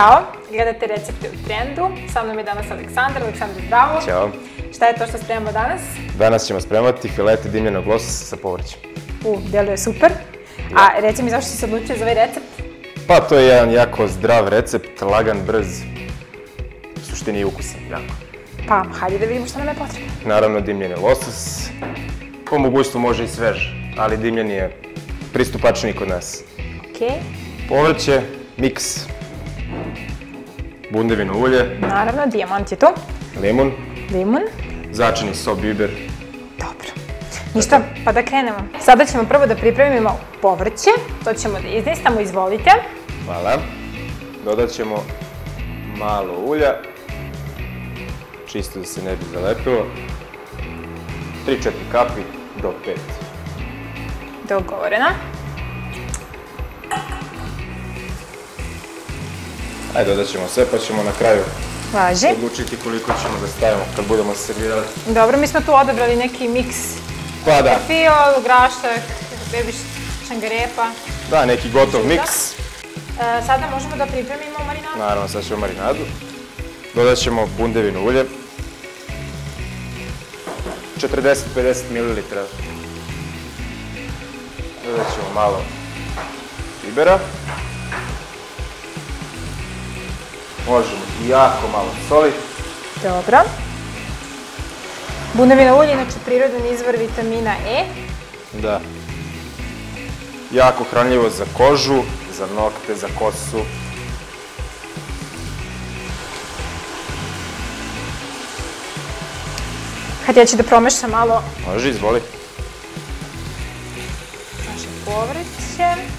Ćao, gledate recepte u trendu. Sa mnom je danas Aleksandar. Aleksandar, zdravo. Ćao. Šta je to što spremamo danas? Danas ćemo spremati filete dimljenog lososa sa povrćem. Deluje super. A reci mi zašto si se odlučio za ovaj recept? Pa to je jedan jako zdrav recept, lagan, brz, u suštini i ukusan, jako. Pa hajde da vidimo što nam je potrebno. Naravno dimljeni losos, po mogućstvu može i svež, ali dimljeni je pristupačniji kod nas. Okej. Povrće, miks, bundevino ulje. Naravno, dijamant je to. Limun. Limun. Začini so, biber. Dobro. Ništa, pa da krenemo. Sada ćemo prvo da pripremimo povrće, to ćemo da iznistamo, izvolite. Hvala. Dodat ćemo malo ulja, čisto da se ne bi zalepilo. 3-4 kapi do 5. Dogovorena. Ajde, dodat ćemo sve, pa ćemo na kraju odlučiti koliko ćemo da stavimo kad budemo servirali. Dobro, mi smo tu odabrali neki miks. Pa da. Fiol, grašak, bebiš čangarepa. Da, neki gotov miks. Sada možemo da pripremimo marinadu. Naravno, sad ćemo marinadu. Dodat ćemo bundevino ulje. 40-50 ml. Dodat ćemo malo bibera. Možemo jako malo soli. Dobro. Bundevino ulje, inače prirodan izvor vitamina E. Da. Jako hranljivo za kožu, za nokte, za kosu. Hajde, ja ću da promešam malo. Može, izvoli. Naše povrće.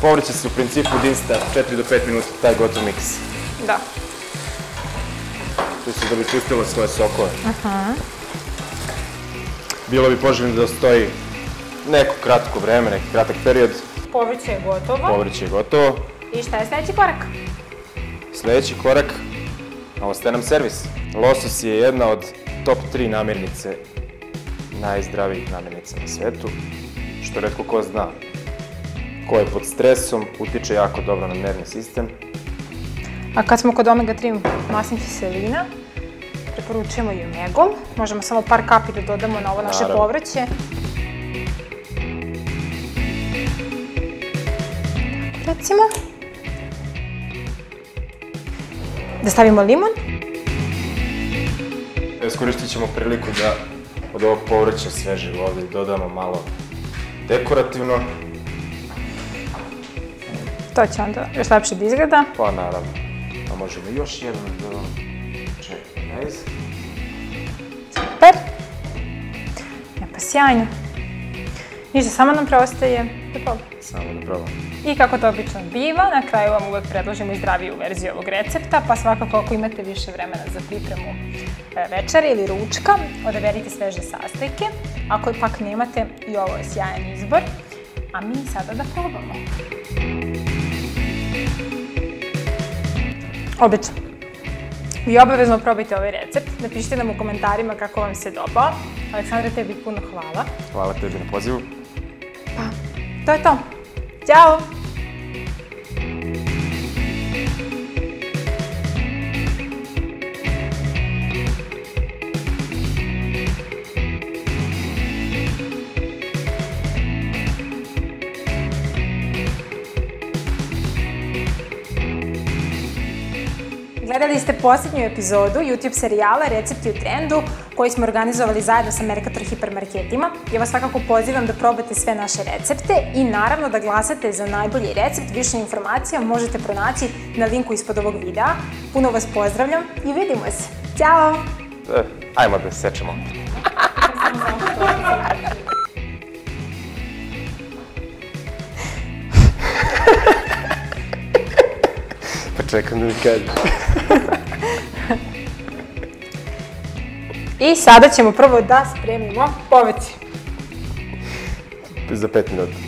Povrće se u principu dinsta 4 do 5 minuta, taj gotov miks. Da. Tu se da bi čistilo svoje sokove. Bilo bi poželjno da stoji neko kratko vreme, neki kratak period. Povrće je gotovo. Povrće je gotovo. I šta je sledeći korak? Sledeći korak, ostaje nam servis. Losos je jedna od top 3 namirnice, najzdravijih namirnica na svetu, što retko ko zna. Ko je pod stresom, utiče jako dobro na nervni sistem. A kad smo kod omega-3 masnih kiselina, preporučujemo i omegol. Možemo samo par kapi da dodamo na ovo naše povrće. Tako, recimo. Da stavimo limun. Iskoristit ćemo priliku da od ovog povrća svežeg ovde dodamo malo dekorativno. To će onda još lepše da izgleda. Pa naravno. A možemo još jednu da čekaj iz. Super. Pa sjajno. Ništa, samo nam preostaje da probamo. Samo da probamo. I kako to obično biva, na kraju vam uvek predložimo i zdraviju verziju ovog recepta, pa svakako ako imate više vremena za pripremu večere ili ručka, odaberite sveže sastojke. Ako pak nemate, i ovo je sjajan izbor. A mi sada da probamo. Odlično. Vi obavezno probajte ovaj recept. Napišite nam u komentarima kako vam se dopao. Aleksandra, tebi puno hvala. Hvala tebi na pozivu. Pa, to je to. Ćao! Gledali ste posljednju epizodu YouTube serijala Recepti u trendu koji smo organizovali zajedno sa Mercator Hipermarketima. Ja vas svakako pozivam da probate sve naše recepte i naravno da glasate za najbolji recept. Više informacija možete pronaći na linku ispod ovog videa. Puno vas pozdravljam i vidimo se. Ćao! Ajmo da sečemo. Pa čekam da mi kažem. I sada ćemo prvo da spremimo povrće. Za 5 minuta.